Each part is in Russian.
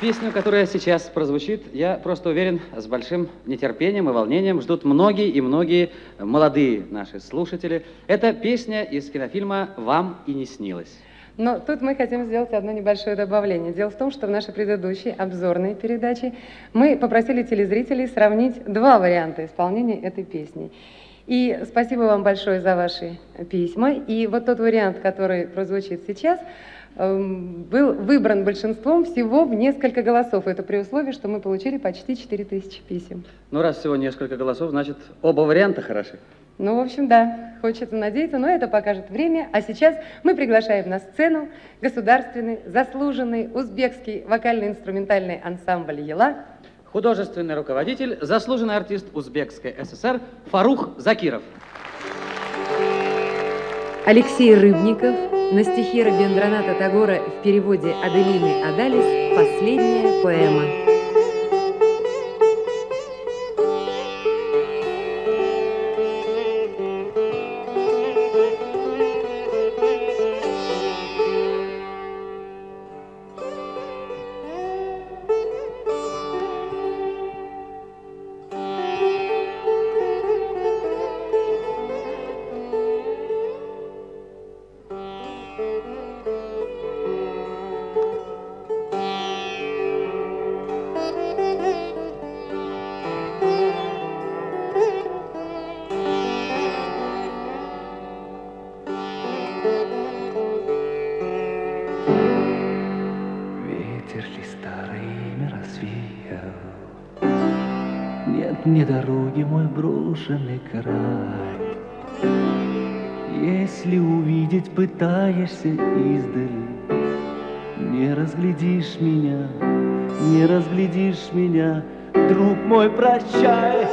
Песню, которая сейчас прозвучит, я просто уверен, с большим нетерпением и волнением ждут многие и многие молодые наши слушатели. Это песня из кинофильма «Вам и не снилось». Но тут мы хотим сделать одно небольшое добавление. Дело в том, что в нашей предыдущей обзорной передаче мы попросили телезрителей сравнить два варианта исполнения этой песни. И спасибо вам большое за ваши письма. И вот тот вариант, который прозвучит сейчас, был выбран большинством всего в несколько голосов. Это при условии, что мы получили почти 4000 писем. Ну, раз всего несколько голосов, значит, оба варианта хороши. Ну, в общем, да, хочется надеяться, но это покажет время. А сейчас мы приглашаем на сцену государственный, заслуженный узбекский вокально-инструментальный ансамбль «Ялла», художественный руководитель, заслуженный артист Узбекской ССР Фарух Закиров. Алексей Рыбников на стихи Рабиндраната Тагора в переводе Аделины Адалис «Последняя поэма». Мне дороги мой брошенный край. Если увидеть пытаешься издали, не разглядишь меня, не разглядишь меня, друг мой, прощай.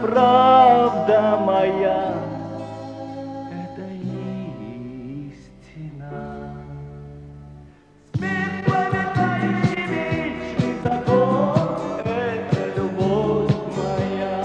Правда моя, это истина. Светлый вечный закон, это любовь моя.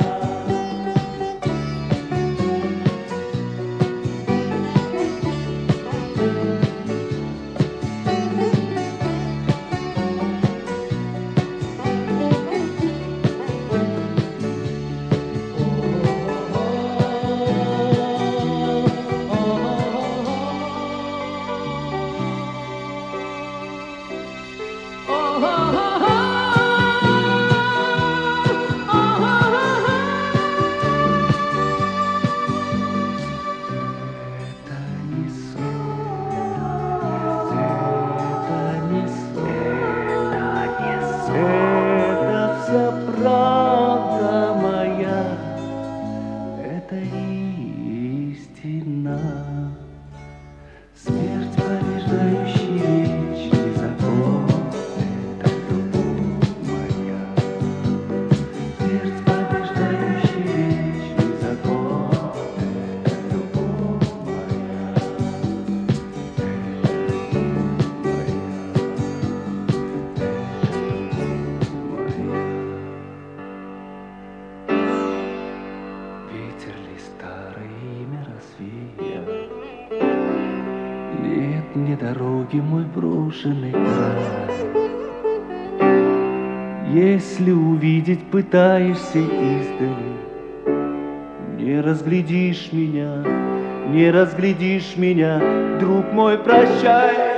не дороги мой брошенный край. Если увидеть пытаешься издали, не разглядишь меня, не разглядишь меня, друг мой, прощай.